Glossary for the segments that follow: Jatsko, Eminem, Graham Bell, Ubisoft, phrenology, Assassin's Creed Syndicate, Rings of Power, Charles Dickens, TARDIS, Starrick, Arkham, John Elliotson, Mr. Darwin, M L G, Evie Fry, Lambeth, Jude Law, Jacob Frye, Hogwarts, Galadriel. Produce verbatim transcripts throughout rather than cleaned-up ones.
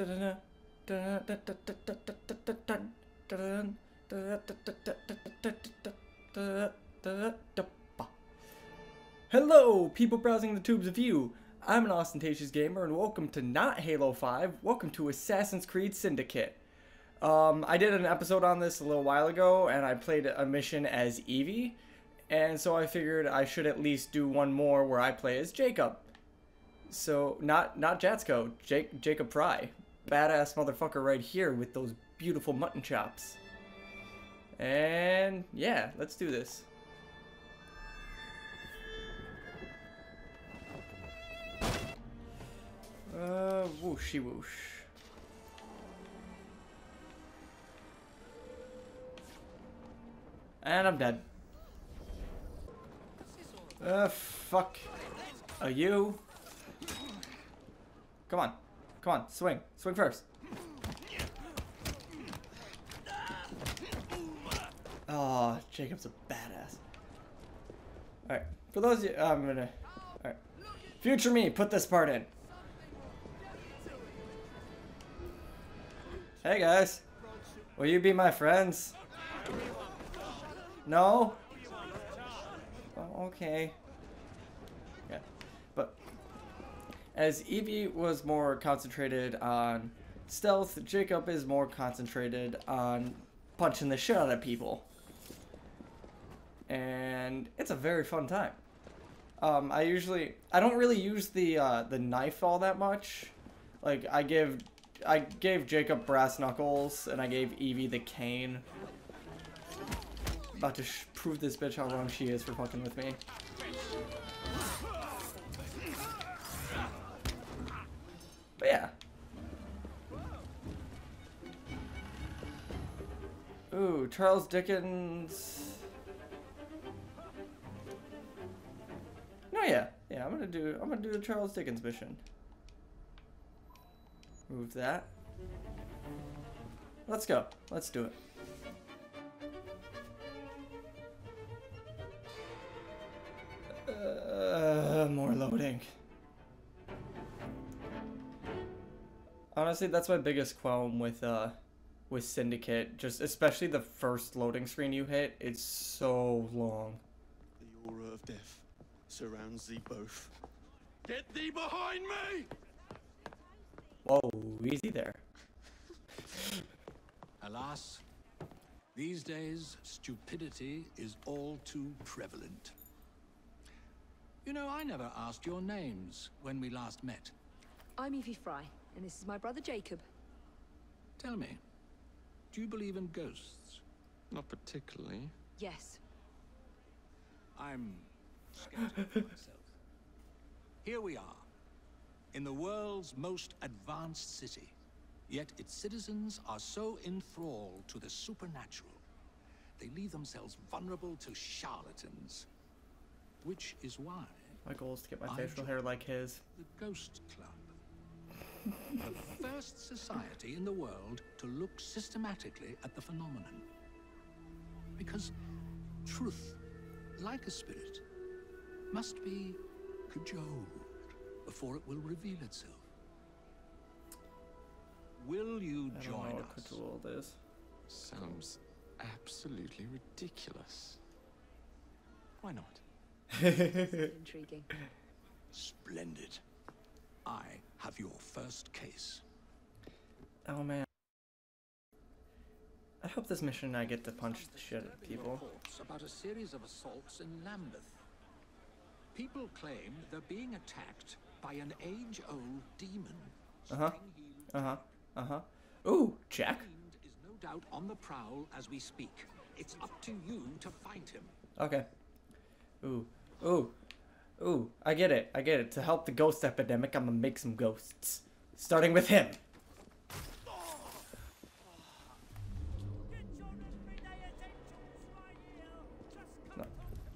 Hello, people browsing the tubes of you. I'm an ostentatious gamer, and welcome to not Halo five. Welcome to Assassin's Creed Syndicate. Um, I did an episode on this a little while ago, and I played a mission as Evie, and so I figured I should at least do one more where I play as Jacob. So, not not Jatsko, Jake, Jacob Frye. Badass motherfucker right here with those beautiful mutton chops. And, yeah, let's do this. Uh, whooshy whoosh. And I'm dead. Uh, fuck. Are you? Come on. Come on. Swing. Swing first. Oh, Jacob's a badass. Alright. For those of you... I'm gonna... Alright. Future me, put this part in. Hey, guys. Will you be my friends? No? Oh, okay. Yeah. But... as Evie was more concentrated on stealth, Jacob is more concentrated on punching the shit out of people. And it's a very fun time. Um, I usually... I don't really use the uh, the knife all that much. Like, I give... I gave Jacob brass knuckles, and I gave Evie the cane. About to sh prove this bitch how wrong she is for fucking with me. But yeah. Ooh, Charles Dickens. No, yeah, yeah. I'm gonna do. I'm gonna do the Charles Dickens mission. Move that. Let's go. Let's do it. Uh, more loading. Honestly, that's my biggest qualm with uh, with Syndicate. Just especially the first loading screen you hit, it's so long. The aura of death surrounds thee both. Get thee behind me! Whoa, easy there. Alas, these days stupidity is all too prevalent. You know, I never asked your names when we last met. I'm Evie Fry. And this is my brother Jacob. Tell me, do you believe in ghosts? Not particularly. Yes. I'm skeptical myself. Here we are, in the world's most advanced city. Yet its citizens are so enthralled to the supernatural, they leave themselves vulnerable to charlatans. Which is why... my goal is to get my facial hair like his. The Ghost Club. The first society in the world to look systematically at the phenomenon. Because truth, like a spirit, must be cajoled before it will reveal itself. Will you join us? I don't know what cajoled is. Sounds absolutely ridiculous. Why not? Intriguing. Splendid. I have your first case. Oh man. I hope this mission I get to punch the shit out of people. About a series of assaults in Lambeth. People claim they're being attacked by an age-old demon. Uh-huh. Uh-huh. Uh-huh. Ooh, Jack. Is no doubt on the prowl as we speak. It's up to you to find him. Okay. Ooh. Ooh. Ooh, I get it, I get it. To help the ghost epidemic, I'm gonna make some ghosts. Starting with him. No,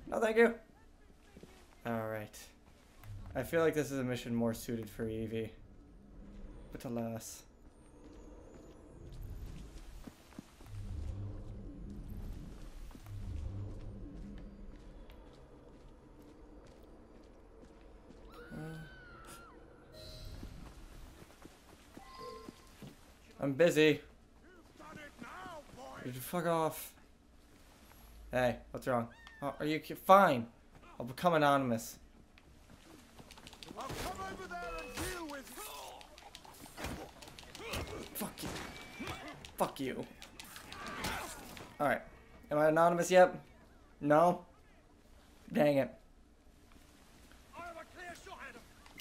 no thank you. Alright. I feel like this is a mission more suited for Evie. But alas. I'm busy. You've done it now, boy. You fuck off. Hey, what's wrong? Oh, are you fine? I'll become anonymous. I'll come over there and deal with you. Fuck you. Fuck you. Alright. Am I anonymous yet? No? Dang it.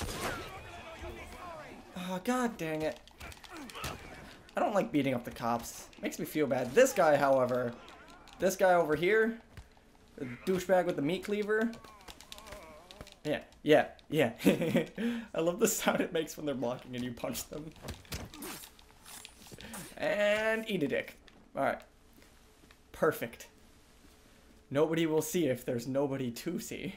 Oh, god dang it. I don't like beating up the cops. Makes me feel bad. This guy, however. This guy over here. The douchebag with the meat cleaver. Yeah, yeah, yeah. I love the sound it makes when they're blocking and you punch them. And eat a dick. Alright. Perfect. Nobody will see if there's nobody to see.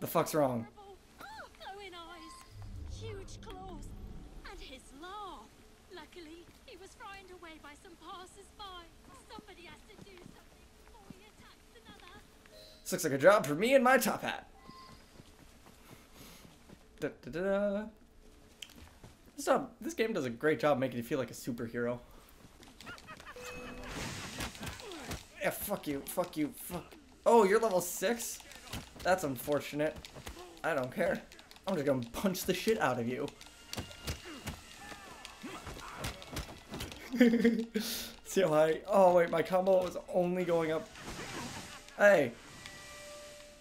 The fuck's wrong? Glowing eyes, huge claws, and his laugh. Luckily, he was frightened away by some passers-by. Somebody has to do something before he attacks another. This looks like a job for me and my top hat. Da, da, da, da. This, job, this game does a great job making you feel like a superhero. Yeah, fuck you, fuck you, fuck. Oh, you're level six? That's unfortunate. I don't care. I'm just gonna punch the shit out of you. See how high? Oh wait, my combo is only going up. Hey.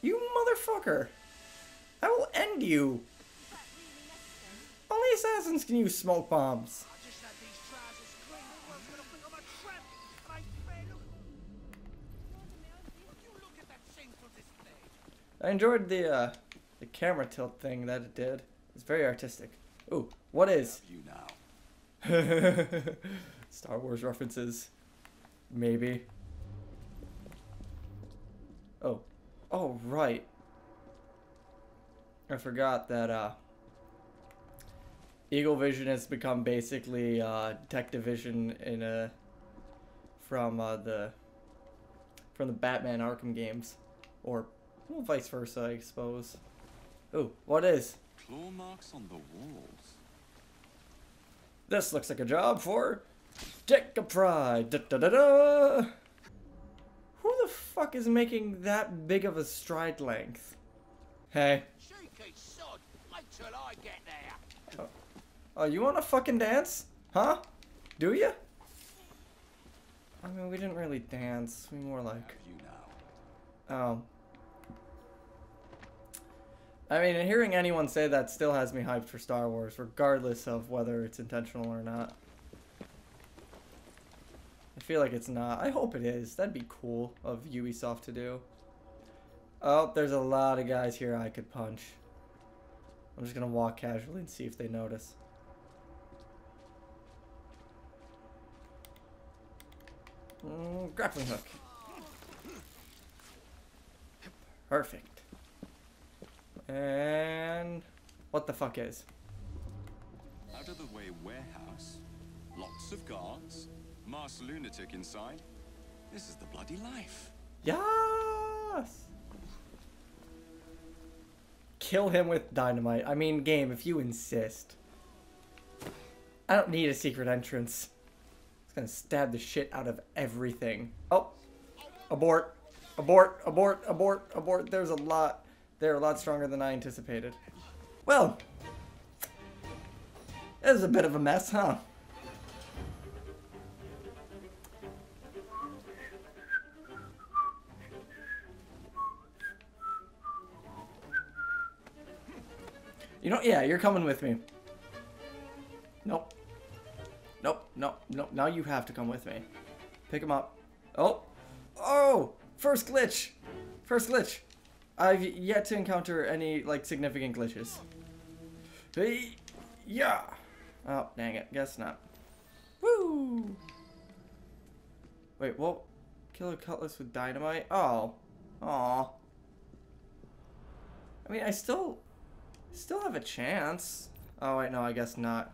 You motherfucker. I will end you. Only assassins can use smoke bombs. I enjoyed the uh, the camera tilt thing that it did. It's very artistic. Ooh, what is? You now. Star Wars references, maybe. Oh, oh right. I forgot that uh, Eagle Vision has become basically uh, Detective Vision in a from uh, the from the Batman Arkham games, or. Well, vice versa, I suppose. Ooh, what is? Claw marks on the walls. This looks like a job for Jacob Frye. Da, da, da, da. Who the fuck is making that big of a stride length? Hey. Oh, oh you want to fucking dance? Huh? Do you? I mean, we didn't really dance. We more like. Um. I mean, hearing anyone say that still has me hyped for Star Wars, regardless of whether it's intentional or not. I feel like it's not. I hope it is. That'd be cool of Ubisoft to do. Oh, there's a lot of guys here I could punch. I'm just gonna walk casually and see if they notice. Mm, grappling hook. Perfect. And what the fuck is? Out of the way warehouse, lots of guards, masked lunatic inside. This is the bloody life. Yes. Kill him with dynamite. I mean, game, if you insist. I don't need a secret entrance. It's gonna stab the shit out of everything. Oh, abort, abort, abort, abort, abort. There's a lot. They're a lot stronger than I anticipated. Well, it was a bit of a mess, huh? You know, yeah, you're coming with me. Nope. Nope, nope, nope. Now you have to come with me. Pick him up. Oh! Oh! First glitch! First glitch! I've yet to encounter any, like, significant glitches. Hey, yeah. Oh, dang it. Guess not. Woo! Wait, well, kill a cutlass with dynamite? Oh. Aw. I mean, I still, still have a chance. Oh, wait, no, I guess not.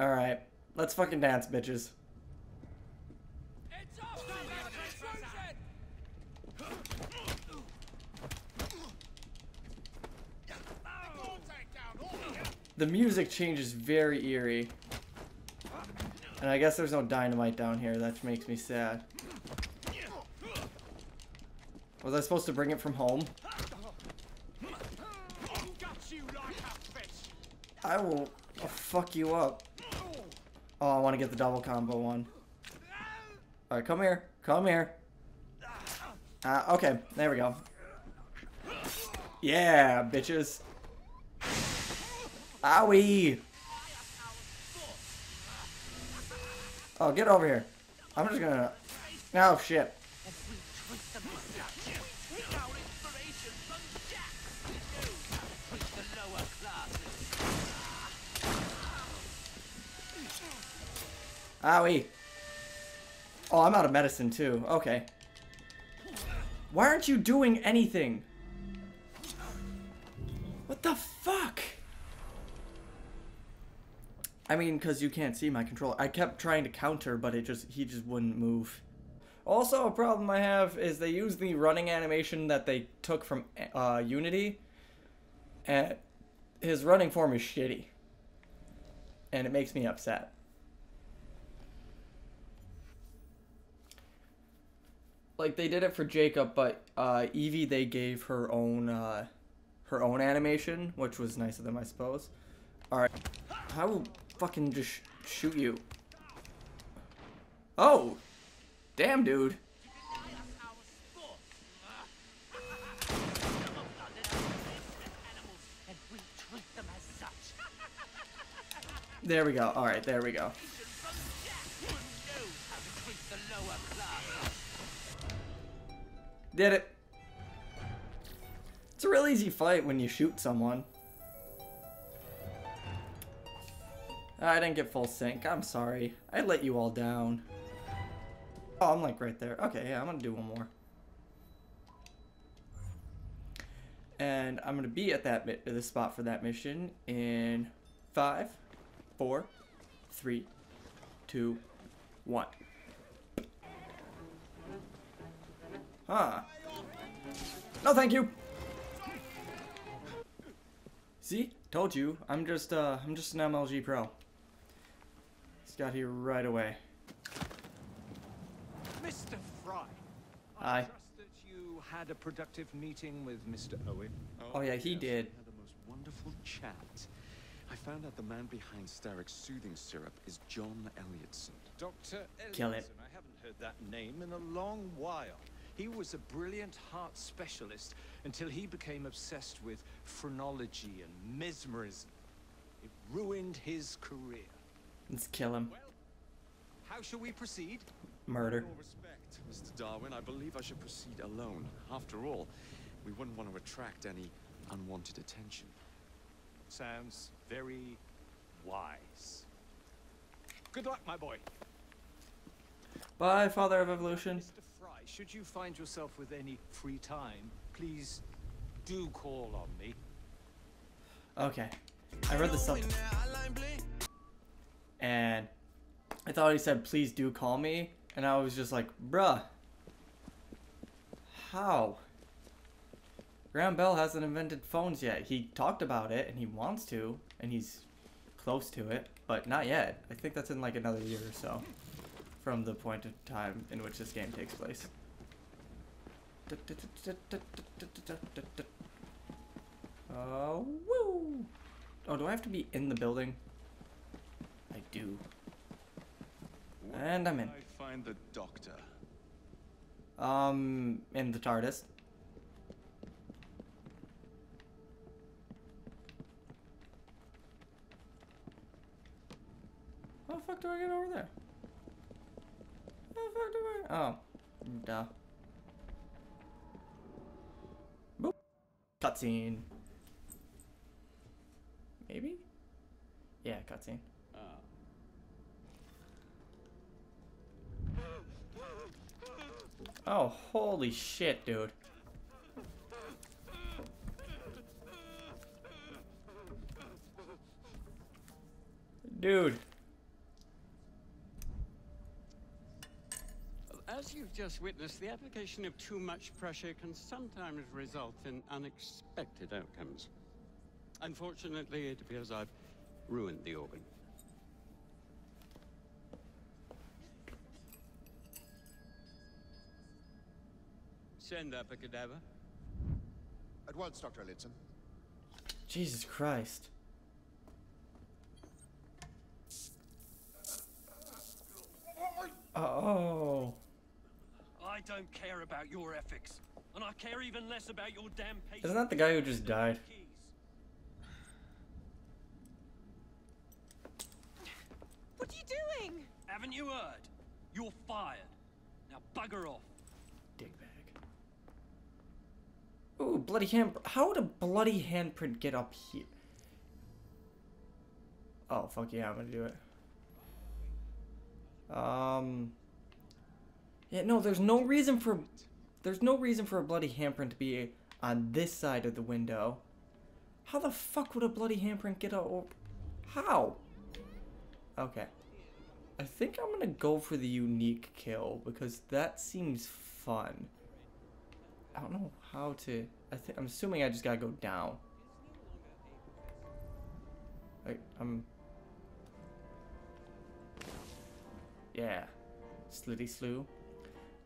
Alright. Let's fucking dance, bitches. the music changes very eerie. And I guess there's no dynamite down here. That makes me sad. Was I supposed to bring it from home? I will I'll fuck you up. Oh, I want to get the double combo one. Alright, come here. Come here. Uh, okay, there we go. Yeah, bitches. Owie! Oh, get over here. I'm just gonna... Oh, shit. Owie. Oh, I'm out of medicine, too. Okay. Why aren't you doing anything? What the fuck? I mean, because you can't see my controller. I kept trying to counter, but it just he just wouldn't move. Also, a problem I have is they use the running animation that they took from uh, Unity. And his running form is shitty. And it makes me upset. Like, they did it for Jacob, but uh, Evie, they gave her own uh, her own animation, which was nice of them, I suppose. Alright. I will fucking just sh shoot you. Oh! Damn, dude. There we go. Alright, there we go. Did it. It's a real easy fight when you shoot someone. I didn't get full sync. I'm sorry. I let you all down. Oh, I'm like right there. Okay, yeah, I'm gonna do one more. And I'm gonna be at that bit, the spot for that mission in five, four, three, two, one. Huh. No, thank you. See? Told you. I'm just uh I'm just an M L G pro. Just got here right away. Mister Fry. Hi. I trust that you had a productive meeting with Mister Owen. Oh, oh yeah, he yes. did. We had the most wonderful chat. I found out the man behind Starrick's soothing syrup is John Elliotson. Doctor Elliotson. Kill it. I haven't heard that name in a long while. He was a brilliant heart specialist until he became obsessed with phrenology and mesmerism. It ruined his career. Let's kill him. Well, how shall we proceed? Murder. With all respect, Mister Darwin, I believe I should proceed alone. After all, we wouldn't want to attract any unwanted attention. Sounds very wise. Good luck, my boy. Bye, Father of Evolution. Mister Fry, should you find yourself with any free time, please do call on me. Okay. I read this up. And I thought he said, please do call me. And I was just like, bruh. How? Graham Bell hasn't invented phones yet. He talked about it, and he wants to, and he's close to it, but not yet. I think that's in like another year or so. From the point of time in which this game takes place. Oh, woo! Oh, do I have to be in the building? I do. And I'm in. I find the doctor. Um, in the TARDIS. How the fuck do I get over there? Oh, duh. Boop. Cutscene. Maybe? Yeah, cutscene. Oh. Oh, holy shit, dude. Dude. As you've just witnessed, the application of too much pressure can sometimes result in unexpected outcomes. Unfortunately, it appears I've ruined the organ. Send up a cadaver. At once, Doctor Lidson. Jesus Christ. Oh. I don't care about your ethics, and I care even less about your damn patience. Isn't that the guy who just died? What are you doing? Haven't you heard? You're fired. Now bugger off. Digbag. Ooh, bloody hand. How would a bloody handprint get up here? Oh, fuck yeah, I'm gonna do it. Um, yeah, no, there's no reason for, there's no reason for a bloody handprint to be on this side of the window. How the fuck would a bloody handprint get out? Or, how? Okay. I think I'm gonna go for the unique kill because that seems fun. I don't know how to, I think, I'm assuming I just gotta go down. Like, I'm... Yeah. Slitty slew.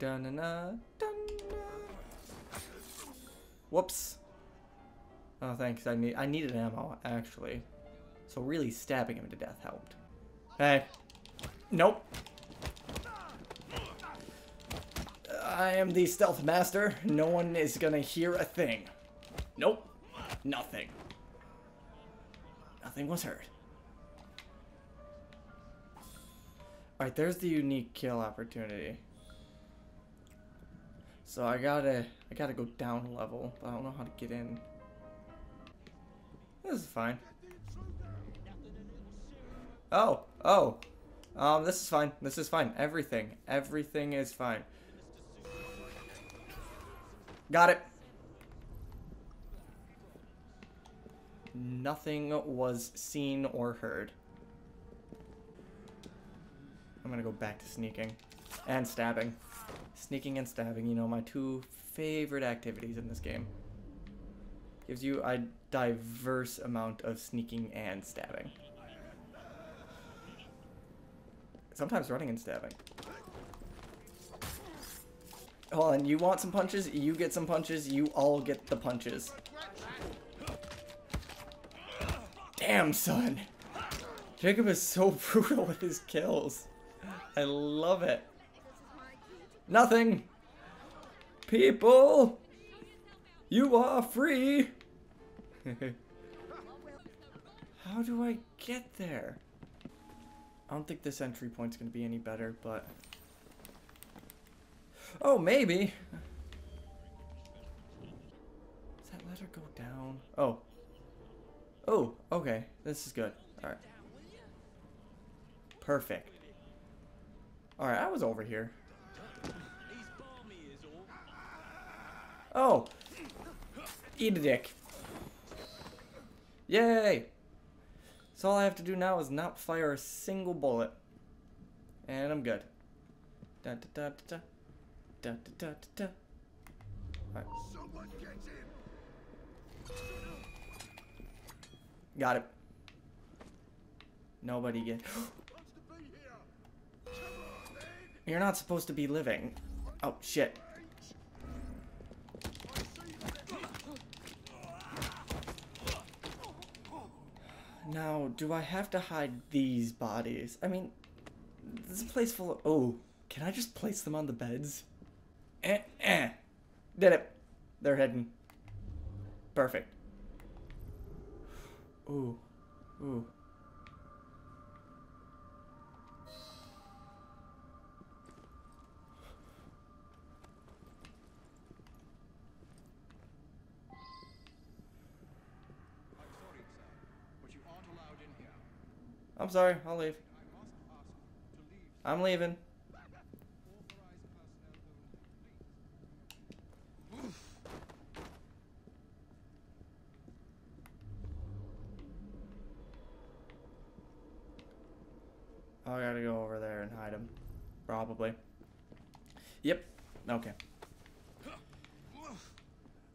Dun na na dun na. Whoops. Oh thanks, I need I needed ammo, actually. So really stabbing him to death helped. Hey. Nope. I am the stealth master. No one is gonna hear a thing. Nope. Nothing. Nothing was heard. Alright, there's the unique kill opportunity. So I gotta, I gotta go down a level, but I don't know how to get in. This is fine. Oh, oh. Um, this is fine. This is fine. Everything. Everything is fine. Got it. Nothing was seen or heard. I'm gonna go back to sneaking and stabbing. Sneaking and stabbing, you know, my two favorite activities in this game. Gives you a diverse amount of sneaking and stabbing. Sometimes running and stabbing. Hold on, you want some punches? You get some punches, you all get the punches. Damn, son. Jacob is so brutal with his kills. I love it. Nothing. People, you are free. How do I get there? I don't think this entry point's gonna be any better, but oh, maybe. Does that letter go down? Oh. Oh, okay. This is good. All right. Perfect. Alright, I was over here. Oh! Eat a dick. Yay! So all I have to do now is not fire a single bullet. And I'm good. Da da da da da da da da. Alright. Someone gets in. Got it. Nobody gets... You're not supposed to be living. Oh, shit. Now, do I have to hide these bodies? I mean, this is a place full of... Oh, can I just place them on the beds? Eh, eh. Did it. They're hidden. Perfect. Ooh. Ooh. I'm sorry, I'll leave. I'm leaving. I gotta go over there and hide him. Probably. Yep. Okay.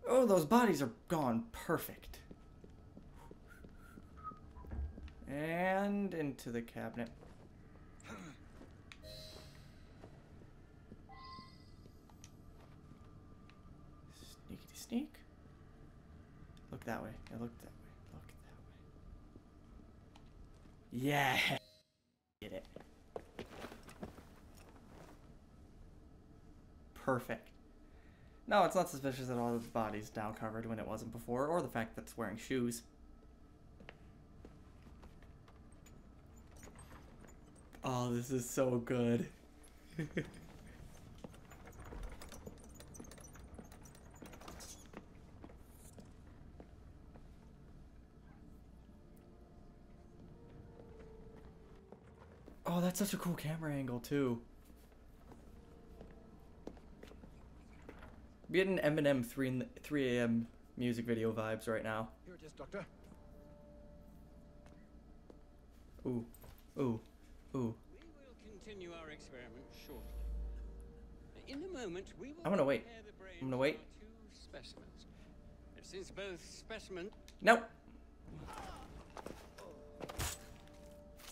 Oh, those bodies are gone. Perfect. And into the cabinet. Sneaky sneak. Look that way. I looked that way. Look that way. Yeah. Get it. Perfect. No, it's not suspicious at all that the body's now covered when it wasn't before, or the fact that it's wearing shoes. Oh, this is so good. Oh, that's such a cool camera angle, too. We had an Eminem three a m music video vibes right now. Here it is, Doctor. Ooh, ooh, ooh. We will continue our experiment shortly. In a moment, we will. I'm gonna wait. I'm gonna wait. Two specimens. And since both specimens. Nope.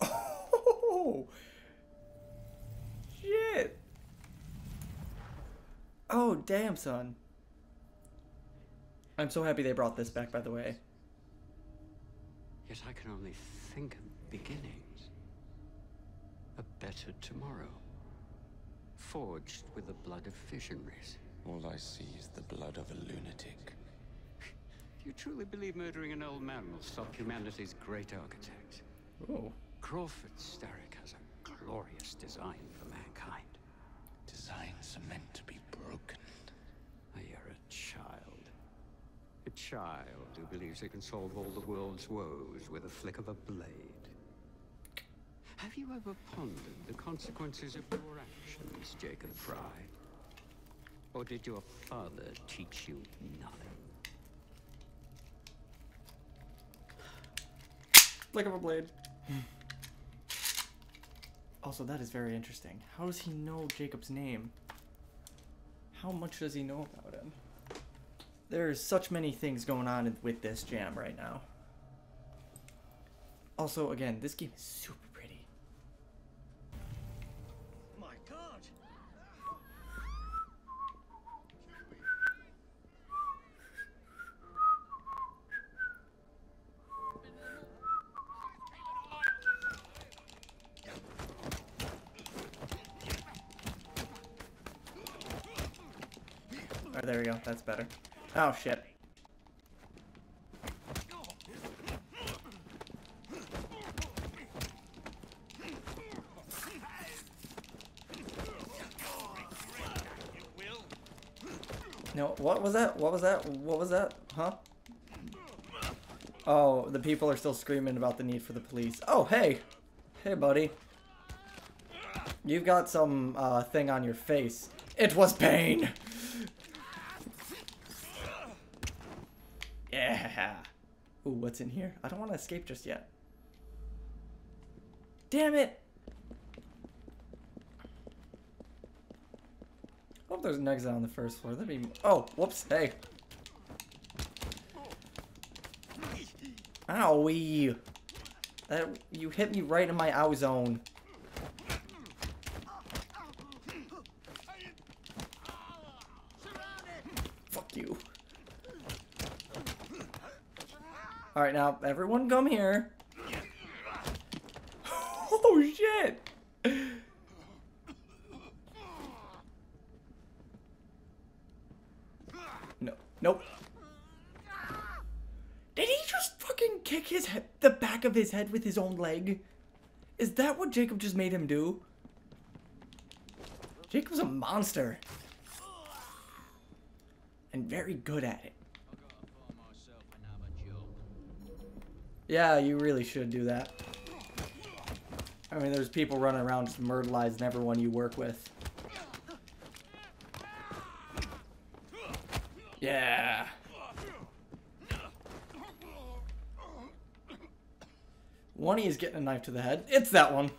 Oh, shit. Oh, damn, son. I'm so happy they brought this back, by the way. Yet I can only think of beginnings. A better tomorrow. Forged with the blood of visionaries. All I see is the blood of a lunatic. Do you truly believe murdering an old man will stop humanity's great architect? Oh. Crawford Starrick has a glorious design for mankind. Designs are meant to be broken. You're a child. A child who believes it can solve all the world's woes with a flick of a blade. Have you ever pondered the consequences of your actions, Jacob Frye? Or did your father teach you nothing? Flick of a blade. Also, that is very interesting. How does he know Jacob's name? How much does he know about him? There's such many things going on with this jam right now. Also, again, this game is super pretty. My God! Alright, there we go. That's better. Oh, shit. No, what was that? What was that? What was that? Huh? Oh, the people are still screaming about the need for the police. Oh, hey! Hey, buddy. You've got some, uh, thing on your face. It was pain! Yeah. Ooh, what's in here? I don't want to escape just yet. Damn it! I hope there's an exit on the first floor. That'd be. Oh, whoops! Hey. Owie! That you hit me right in my ow zone. Fuck you. Alright, now, everyone come here. Oh, shit! No. Nope. Did he just fucking kick his he- the back of his head with his own leg? Is that what Jacob just made him do? Jacob's a monster. And very good at it. Yeah, you really should do that. I mean, there's people running around just murderizing everyone you work with. Yeah. One of you is getting a knife to the head. It's that one.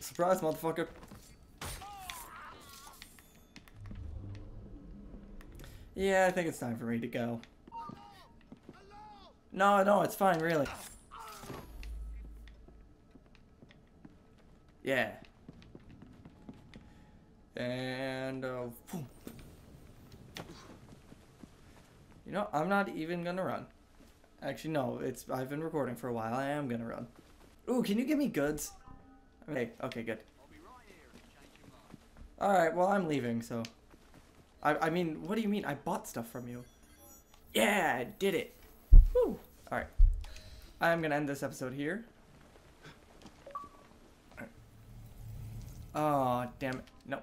Surprise, motherfucker. Yeah, I think it's time for me to go. No, no, it's fine, really. Yeah. And, uh, boom. You know, I'm not even gonna run. Actually, no, it's, I've been recording for a while. I am gonna run. Ooh, can you give me goods? Okay, okay, good. Alright, well, I'm leaving, so. I, I mean, what do you mean? I bought stuff from you. Yeah, I did it. Woo. Alright. I'm gonna end this episode here. Aw, oh, damn it. No.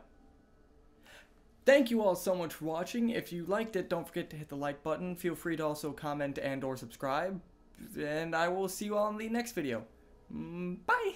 Thank you all so much for watching. If you liked it, don't forget to hit the like button. Feel free to also comment and or subscribe. And I will see you all in the next video. Bye!